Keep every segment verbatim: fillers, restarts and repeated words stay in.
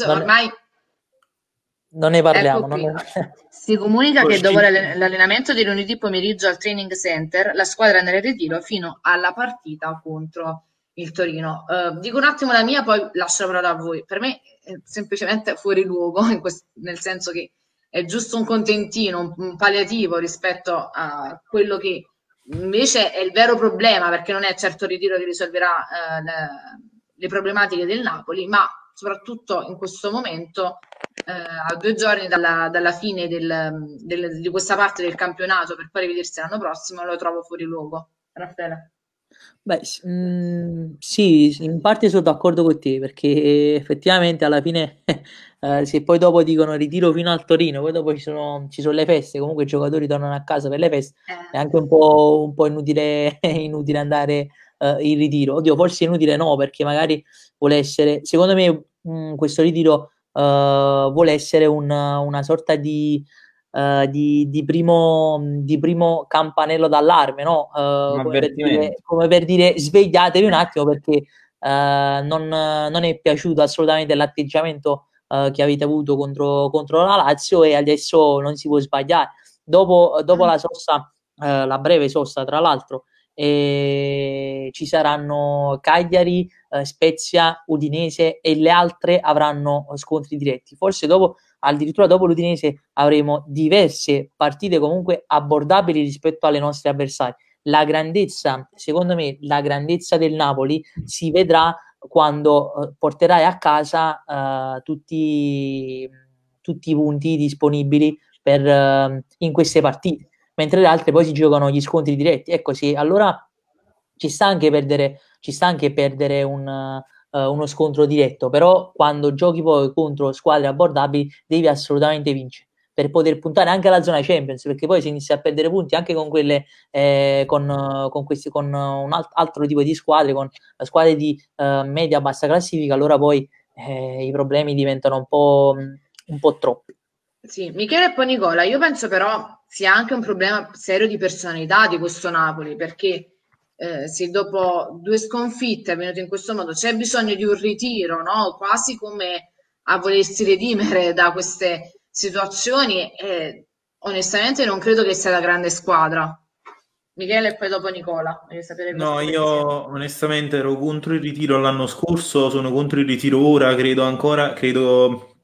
Non ormai non ne parliamo. Non ne... Si comunica Così. che dopo l'allenamento di lunedì pomeriggio al training center la squadra è nel ritiro fino alla partita contro il Torino. Uh, dico un attimo la mia, poi lascio la parola a voi. Per me è semplicemente fuori luogo, in questo, nel senso che è giusto un contentino, un, un palliativo rispetto a quello che invece è il vero problema, perché non è certo il ritiro che risolverà eh, le, le problematiche del Napoli, ma soprattutto in questo momento, eh, a due giorni dalla, dalla fine del, del, di questa parte del campionato, per poi rivedersi l'anno prossimo, lo trovo fuori luogo. Raffaella? Beh, mh, sì, in parte sono d'accordo con te, perché effettivamente alla fine eh, se poi dopo dicono ritiro fino al Torino, poi dopo ci sono, ci sono le feste, comunque i giocatori tornano a casa per le feste, eh. è anche un po', un po' inutile, inutile andare eh, in ritiro. Oddio, forse inutile no, perché magari vuole essere, secondo me mh, questo ritiro eh, vuole essere un, una sorta di... Uh, di, di, primo, di primo campanello d'allarme, no? Uh, come, per dire, come per dire svegliatevi un attimo, perché uh, non, non è piaciuto assolutamente l'atteggiamento uh, che avete avuto contro, contro la Lazio, e adesso non si può sbagliare. Dopo, dopo mm. la sosta, uh, la breve sosta tra l'altro, eh, ci saranno Cagliari, uh, Spezia, Udinese, e le altre avranno scontri diretti. Forse dopo addirittura dopo l'Udinese avremo diverse partite comunque abbordabili rispetto alle nostre avversarie. La grandezza, secondo me, la grandezza del Napoli si vedrà quando eh, porterai a casa eh, tutti, tutti i punti disponibili per, eh, in queste partite, mentre le altre poi si giocano gli scontri diretti. Ecco, sì, allora ci sta anche perdere, ci sta anche perdere un... uno scontro diretto, però quando giochi poi contro squadre abbordabili devi assolutamente vincere per poter puntare anche alla zona Champions, perché poi si inizia a perdere punti anche con quelle eh, con, con, questi, con un alt- altro tipo di squadre, con squadre di eh, media bassa classifica, allora poi eh, i problemi diventano un po', un po' troppi. Sì, Michele e poi Nicola, io penso però sia anche un problema serio di personalità di questo Napoli, perché Eh, se dopo due sconfitte è venuto in questo modo, c'è bisogno di un ritiro, no? Quasi come a volersi redimere da queste situazioni, e onestamente non credo che sia la grande squadra. Michele e poi dopo Nicola, voglio sapere. No, io onestamente ero contro il ritiro l'anno scorso, sono contro il ritiro ora, credo ancora, credo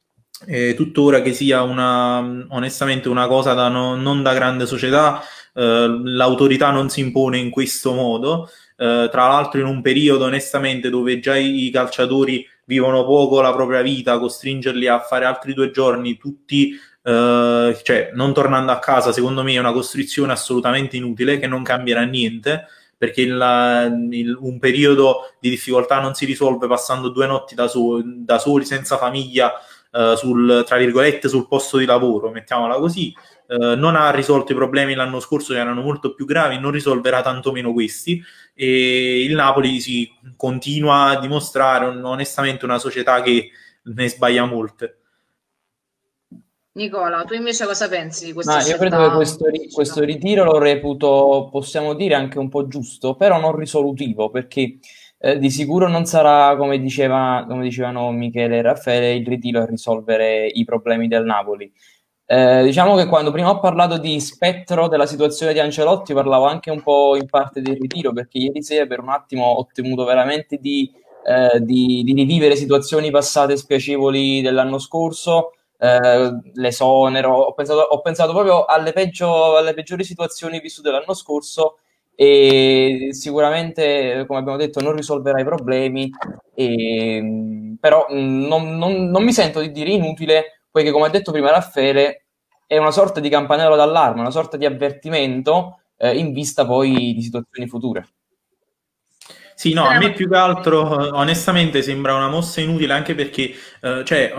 eh, tuttora che sia una, onestamente una cosa da no, non da grande società. Uh, l'autorità non si impone in questo modo, uh, tra l'altro in un periodo onestamente dove già i calciatori vivono poco la propria vita, costringerli a fare altri due giorni tutti uh, cioè non tornando a casa, secondo me è una costrizione assolutamente inutile che non cambierà niente, perché il, il, un periodo di difficoltà non si risolve passando due notti da, so- da soli senza famiglia uh, sul, tra virgolette, sul posto di lavoro, mettiamola così. Uh, non ha risolto i problemi l'anno scorso, che erano molto più gravi, non risolverà tantomeno questi, e il Napoli si continua a dimostrare un, onestamente una società che ne sbaglia molte. Nicola, tu invece cosa pensi di questa società? Io credo che questo, questo ritiro lo reputo, possiamo dire, anche un po' giusto, però non risolutivo, perché eh, di sicuro non sarà, come, diceva, come dicevano Michele e Raffaele, il ritiro a risolvere i problemi del Napoli. Eh, diciamo che quando prima ho parlato di spettro della situazione di Ancelotti parlavo anche un po' in parte del ritiro, perché ieri sera per un attimo ho temuto veramente di, eh, di, di rivivere situazioni passate spiacevoli dell'anno scorso, eh, l'esonero, ho pensato, ho pensato proprio alle, peggio, alle peggiori situazioni vissute l'anno scorso, e sicuramente, come abbiamo detto, non risolverà i problemi, e, però non, non, non mi sento di dire inutile, poiché, come ha detto prima Raffaele, è una sorta di campanello d'allarme, una sorta di avvertimento eh, in vista poi di situazioni future. Sì, no, a me più che altro onestamente sembra una mossa inutile, anche perché eh, cioè,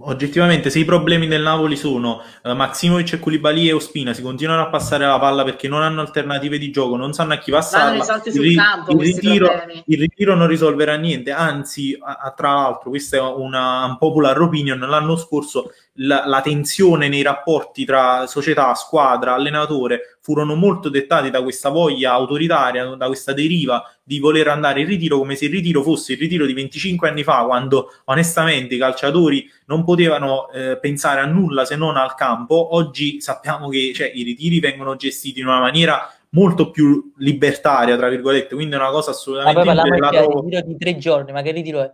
oggettivamente se i problemi del Napoli sono eh, Maximovic e Koulibaly e Ospina si continuano a passare la palla perché non hanno alternative di gioco, non sanno a chi passarla, il, ri- campo, il, ritiro, il ritiro non risolverà niente, anzi a, a, tra l'altro questa è una unpopular opinion, l'anno scorso la, la tensione nei rapporti tra società, squadra, allenatore furono molto dettati da questa voglia autoritaria, da questa deriva di voler andare in ritiro come se il ritiro fosse il ritiro di venticinque anni fa, quando onestamente i calciatori non potevano eh, pensare a nulla se non al campo. Oggi sappiamo che cioè, i ritiri vengono gestiti in una maniera molto più libertaria, tra virgolette, quindi è una cosa assolutamente... Ma poi parlavo di tre giorni, ma che ritiro è?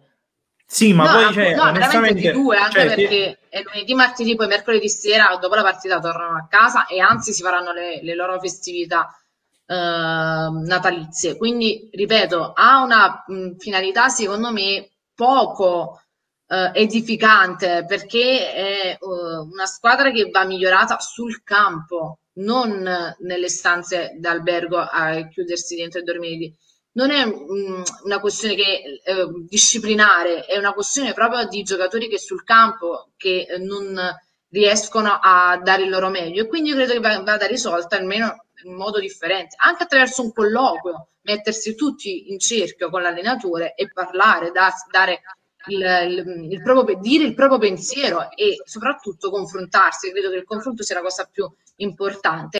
Sì, ma no, poi c'è... No, veramente di due, anche cioè, perché è lunedì, martedì, poi mercoledì sera, dopo la partita tornano a casa e anzi si faranno le, le loro festività eh, natalizie. Quindi, ripeto, ha una mh, finalità, secondo me, poco eh, edificante, perché è uh, una squadra che va migliorata sul campo, non nelle stanze d'albergo a chiudersi dentro e dormire lì. Non è um, una questione che, eh, disciplinare, è una questione proprio di giocatori che sul campo che eh, non riescono a dare il loro meglio, e quindi credo che vada risolta almeno in modo differente, anche attraverso un colloquio, mettersi tutti in cerchio con l'allenatore e parlare, da, dare il, il, il proprio, dire il proprio pensiero e soprattutto confrontarsi. Credo che il confronto sia la cosa più importante.